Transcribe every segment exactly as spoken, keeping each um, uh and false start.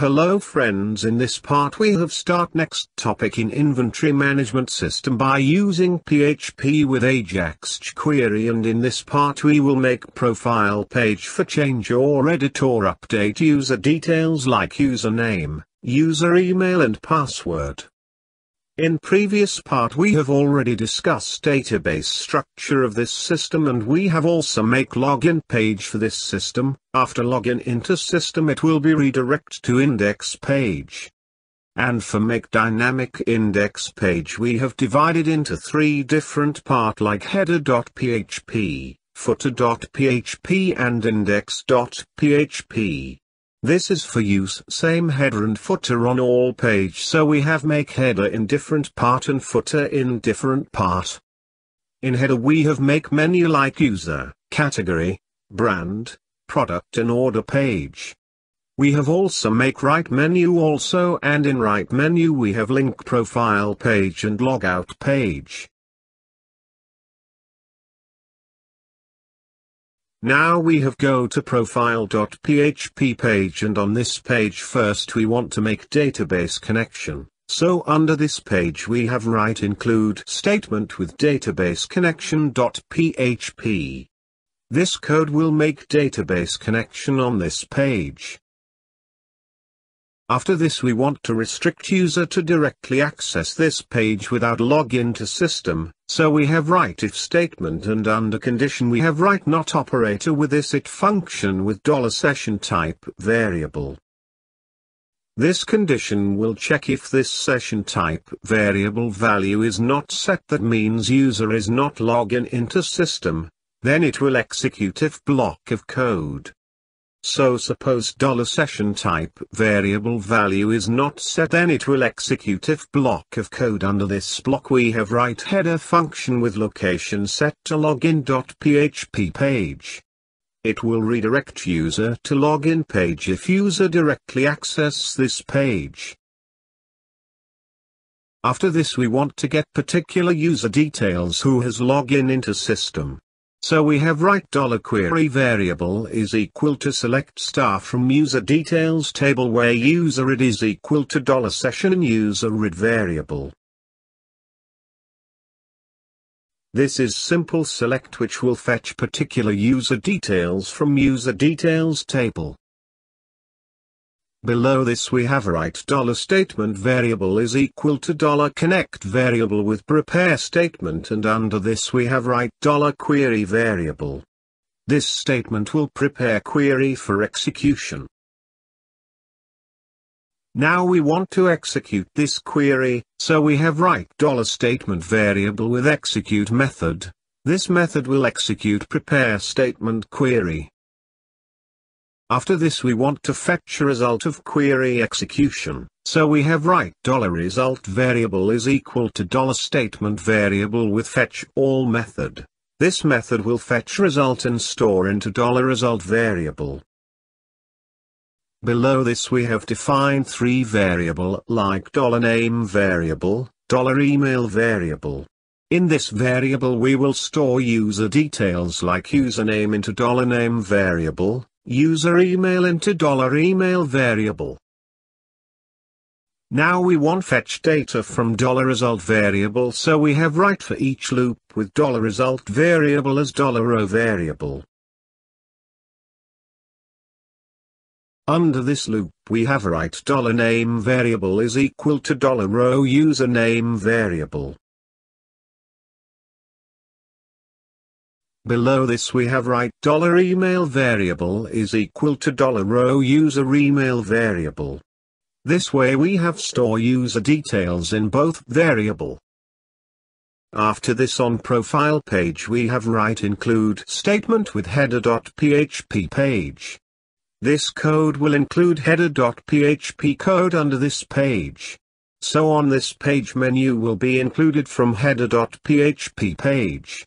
Hello friends, in this part we have start next topic in inventory management system by using P H P with Ajax jQuery, and in this part we will make profile page for change or edit or update user details like username, user email and password. In previous part we have already discussed database structure of this system, and we have also make login page for this system. After login into system it will be redirect to index page. And for make dynamic index page we have divided into three different part like header.php, footer.php and index.php. This is for use same header and footer on all page, so we have make header in different part and footer in different part. In header we have make menu like user, category, brand, product and order page. We have also make right menu also, and in right menu we have link profile page and logout page. Now we have go to profile.php page, and on this page first we want to make database connection, so under this page we have write include statement with database connection.php. This code will make database connection on this page. After this we want to restrict user to directly access this page without login to system, so we have write if statement, and under condition we have write not operator with this it function with $session type variable. This condition will check if this session type variable value is not set, that means user is not login into system, then it will execute if block of code. So suppose $session type variable value is not set, then it will execute if block of code. Under this block we have write header function with location set to login.php page. It will redirect user to login page if user directly access this page. After this we want to get particular user details who has login into system. So we have write $query variable is equal to select star from user details table where user id is equal to $session and user id variable. This is simple select which will fetch particular user details from user details table. Below this we have write $statement variable is equal to $connect variable with prepare statement, and under this we have write $query variable. This statement will prepare query for execution. Now we want to execute this query, so we have write $statement variable with execute method. This method will execute prepare statement query. After this we want to fetch a result of query execution, so we have write $result variable is equal to $statement variable with fetch all method. This method will fetch result and store into $result variable. Below this we have defined three variable like $name variable, $email variable. In this variable we will store user details like username into $name variable, user email into $email variable. Now we want fetch data from $result variable, so we have write for each loop with $result variable as $o variable. Under this loop we have write $name variable is equal to $row username variable. Below this we have write $email variable is equal to $row user email variable. This way we have store user details in both variable. After this on profile page we have write include statement with header.php page. This code will include header.php code under this page. So on this page menu will be included from header.php page.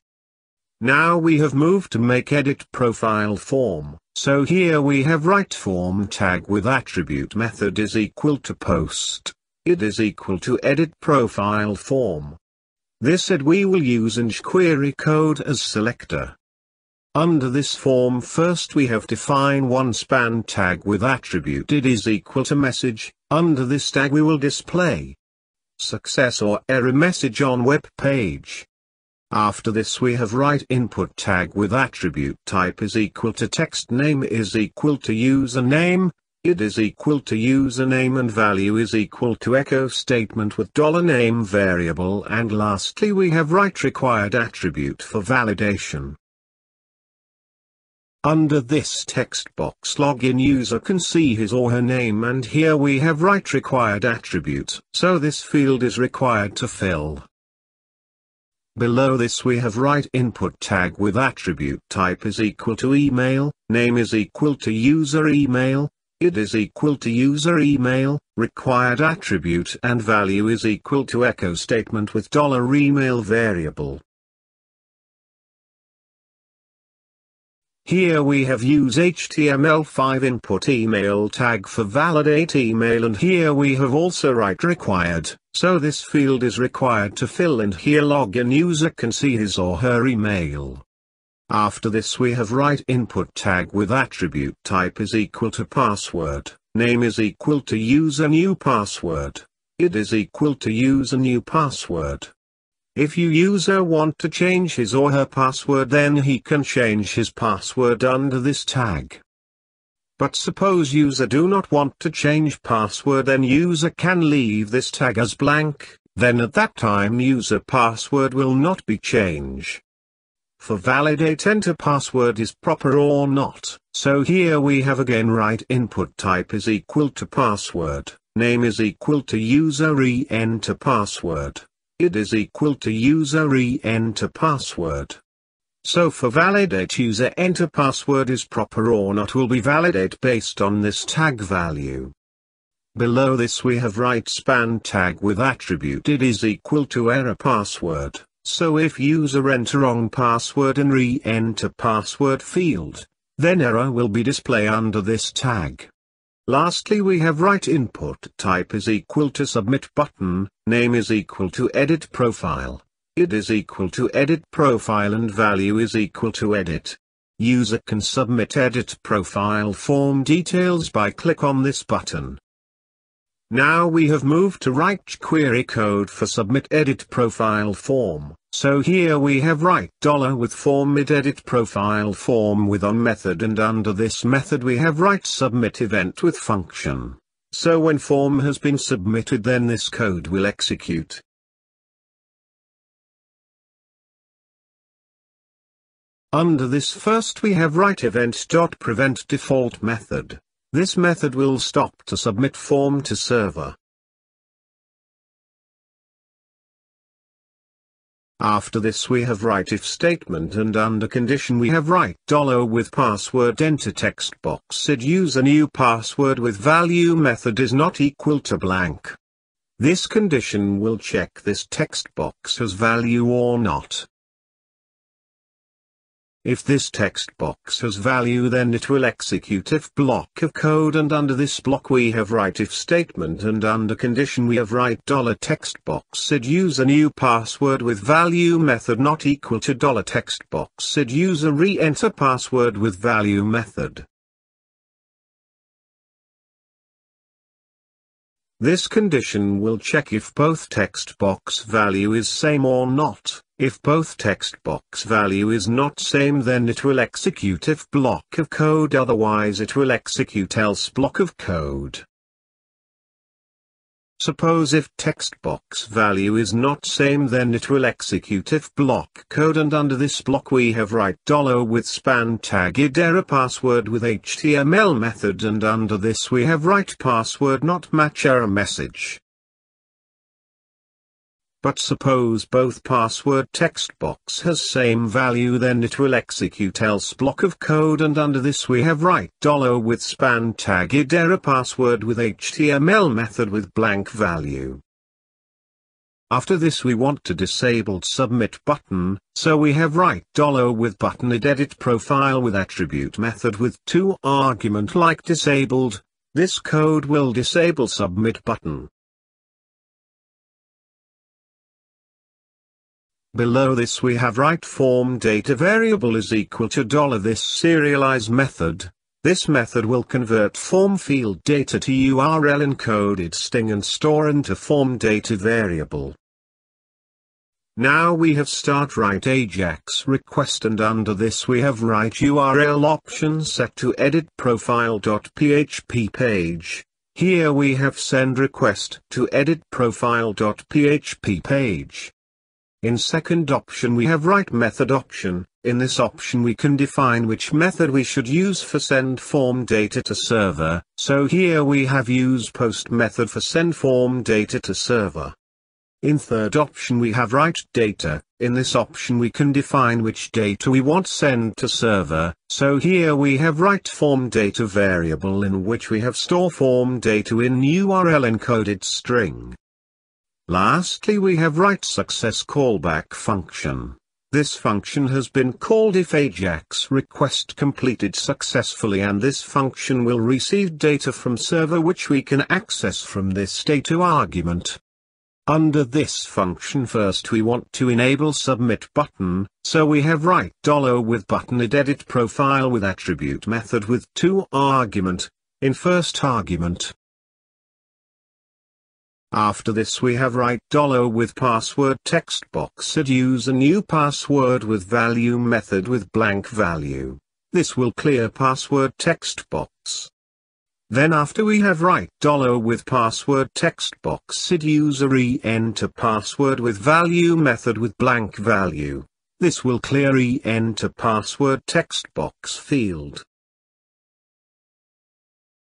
Now we have moved to make edit profile form, so here we have write form tag with attribute method is equal to post, id is equal to edit profile form. This id we will use in jQuery code as selector. Under this form, first we have define one span tag with attribute id is equal to message. Under this tag we will display success or error message on web page. After this we have write input tag with attribute type is equal to text, name is equal to username, id is equal to username, and value is equal to echo statement with $name variable, and lastly we have write required attribute for validation. Under this text box, login user can see his or her name, and here we have write required attribute, so this field is required to fill. Below this we have write input tag with attribute type is equal to email, name is equal to user email, id is equal to user email, required attribute and value is equal to echo statement with $email variable. Here we have use H T M L five input email tag for validate email, and here we have also write required, so this field is required to fill, and here login user can see his or her email. After this we have write input tag with attribute type is equal to password, name is equal to user new password, id is equal to user new password. If you user want to change his or her password, then he can change his password under this tag. But suppose user do not want to change password, then user can leave this tag as blank, then at that time user password will not be changed. For validate, enter password is proper or not, so here we have again write input type is equal to password, name is equal to user re-enter password, id is equal to user re-enter password. So for validate, user enter password is proper or not will be validate based on this tag value. Below this we have write span tag with attribute id is equal to error password, so if user enter wrong password and re-enter password field, then error will be display under this tag. Lastly we have write input type is equal to submit button, name is equal to edit profile, id is equal to edit profile, and value is equal to edit. User can submit edit profile form details by click on this button. Now we have moved to write jQuery code for submit edit profile form, so here we have write dollar with form id edit profile form with on method, and under this method we have write submit event with function. So when form has been submitted, then this code will execute. Under this, first we have write event.prevent default method. This method will stop to submit form to server. After this we have write if statement, and under condition we have write dollar with password enter text box id user new password with value method is not equal to blank. This condition will check this text box has value or not. If this text box has value, then it will execute if block of code, and under this block we have write if statement, and under condition we have write dollar text box id user new password with value method not equal to dollar text box id user re-enter password with value method. This condition will check if both text box value is same or not. If both text box value is not same, then it will execute if block of code, otherwise it will execute else block of code. Suppose if text box value is not same, then it will execute if block code, and under this block we have write dollar with span tag id error password with H T M L method, and under this we have write password not match error message. But suppose both password text box has same value, then it will execute else block of code, and under this we have write dollar with span tag id error password with H T M L method with blank value. After this we want to disabled submit button, so we have write dollar with button id edit profile with attribute method with two argument like disabled. This code will disable submit button. Below this we have write form data variable is equal to $this serialize method. This method will convert form field data to U R L encoded string and store into form data variable. Now we have start write Ajax request, and under this we have write U R L option set to edit profile.php page. Here we have send request to edit profile.php page. In second option we have write method option. In this option we can define which method we should use for send form data to server. So here we have use post method for send form data to server. In third option we have write data. In this option we can define which data we want send to server, so here we have write form data variable in which we have store form data in U R L encoded string. Lastly we have write success callback function. This function has been called if Ajax request completed successfully, and this function will receive data from server which we can access from this data argument. Under this function first we want to enable submit button, so we have write $with button edit profile with attribute method with two argument, in first argument. After this we have write $with password text box and use a new password with value method with blank value. This will clear password text box. Then after we have write $with password text box sid user re-enter password with value method with blank value. This will clear re-enter password text box field.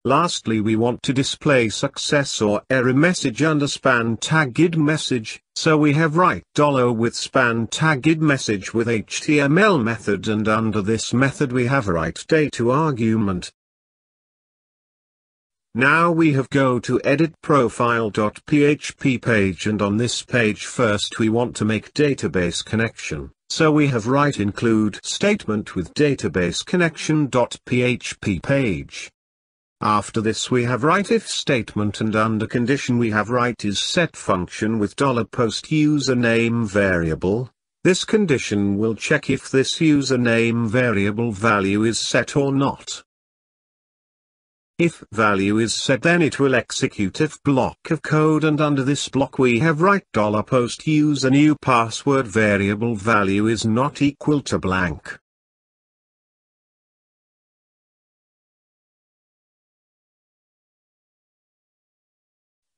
Lastly we want to display success or error message under span tagged message, so we have write $with span tagged message with H T M L method, and under this method we have write data argument. Now we have go to edit profile.php page, and on this page first we want to make database connection, so we have write include statement with database connection.php page. After this we have write if statement, and under condition we have write is set function with $post username variable. This condition will check if this username variable value is set or not. If value is set then it will execute if block of code, and under this block we have write $post use a new password variable value is not equal to blank.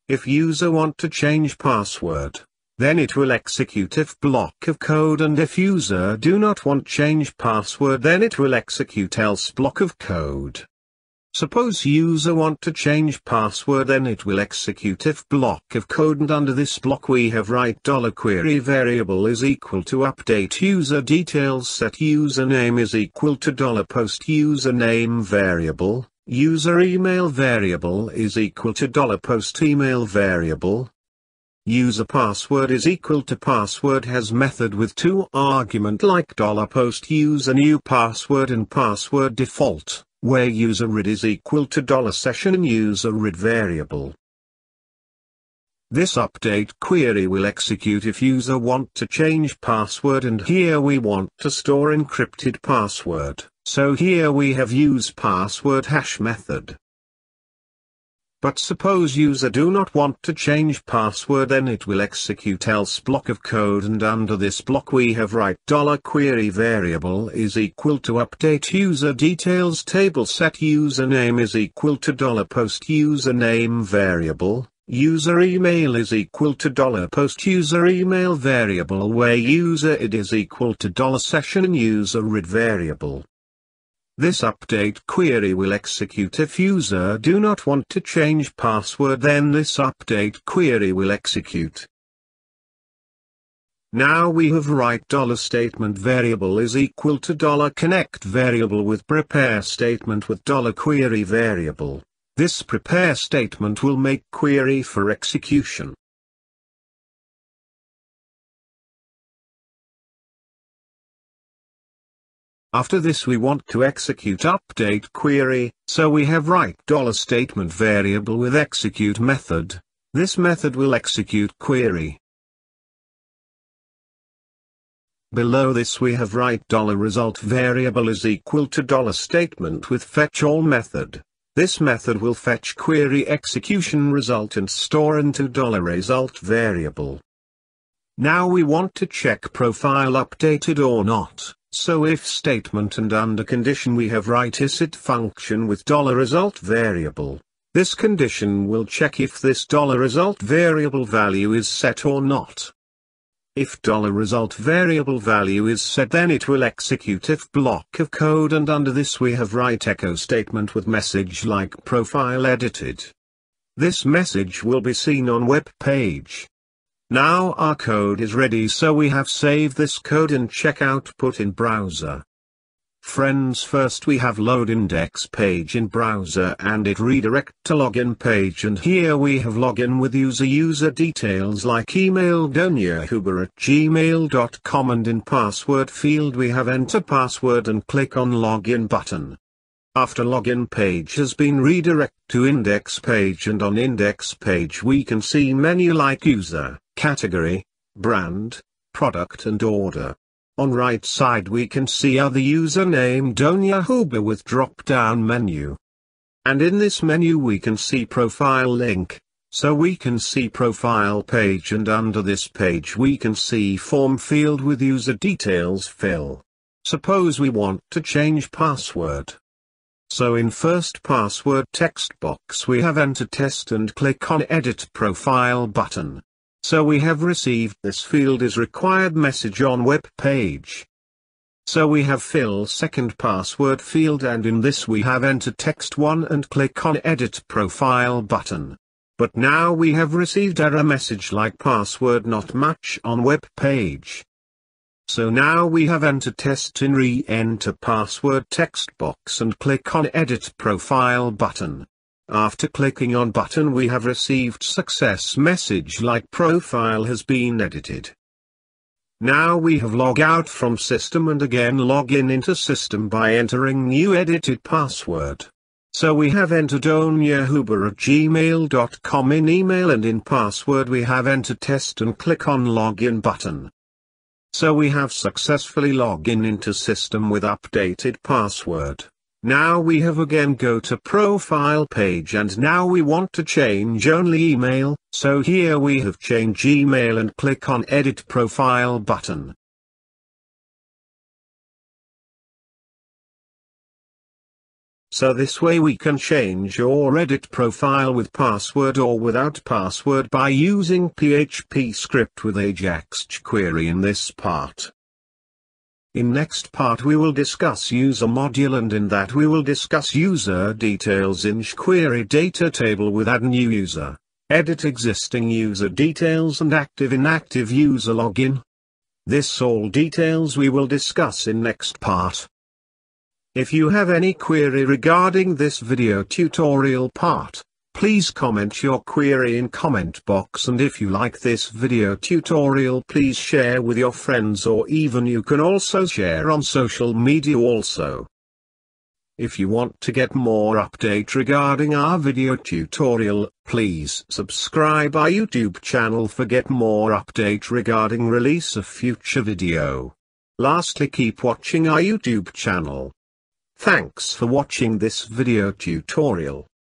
If user want to change password, then it will execute if block of code, and if user do not want change password then it will execute else block of code. Suppose user want to change password then it will execute if block of code, and under this block we have write $query variable is equal to update user details set username is equal to $post username variable, user email variable is equal to $post email variable, user password is equal to password has method with two argument like $post use a new password and password default, where user rid is equal to $session user rid variable. This update query will execute if user want to change password, and here we want to store encrypted password, so here we have use password hash method. But suppose user do not want to change password then it will execute else block of code, and under this block we have write $query variable is equal to update user details table set username is equal to $post username variable, user email is equal to $post user email variable where user id is equal to $session user id variable. This update query will execute if user do not want to change password then this update query will execute. Now we have write $statement variable is equal to $connect variable with prepare statement with $query variable. This prepare statement will make query for execution. After this we want to execute update query, so we have write $statement variable with execute method. This method will execute query. Below this we have write $result variable is equal to $statement with fetchAll method. This method will fetch query execution result and store into $result variable. Now we want to check profile updated or not, so if statement and under condition we have write isit function with $result variable. This condition will check if this $result variable value is set or not. If $result variable value is set, then it will execute if block of code, and under this we have write echo statement with message like profile edited. This message will be seen on web page. Now our code is ready, so we have saved this code and check output in browser. Friends, first we have load index page in browser and it redirect to login page, and here we have login with user user details like email donyahuber at gmail dot com, and in password field we have enter password and click on login button. After login page has been redirect to index page, and on index page we can see menu like user, category, brand, product and order. On right side we can see other username Donia Huber with drop down menu. And in this menu we can see profile link, so we can see profile page, and under this page we can see form field with user details fill. Suppose we want to change password. So in first password text box we have enter test and click on edit profile button. So we have received this field is required message on web page. So we have fill second password field, and in this we have enter text one and click on edit profile button. But now we have received error message like password not match on web page. So now we have enter test in re-enter password text box and click on edit profile button. After clicking on button we have received success message like profile has been edited. Now we have log out from system and again log in into system by entering new edited password. So we have entered donyahuber at gmail dot com in email, and in password we have enter test and click on login button. So we have successfully log in into system with updated password. Now we have again go to profile page, and now we want to change only email, so here we have change email and click on edit profile button. So this way we can change or edit profile with password or without password by using P H P script with Ajax jQuery in this part. In next part we will discuss user module, and in that we will discuss user details in jQuery data table with add new user, edit existing user details and active inactive user login. This all details we will discuss in next part. If you have any query regarding this video tutorial part, please comment your query in comment box, and if you like this video tutorial please share with your friends, or even you can also share on social media also. If you want to get more update regarding our video tutorial, please subscribe our YouTube channel for get more update regarding release of future video. Lastly, keep watching our YouTube channel. Thanks for watching this video tutorial.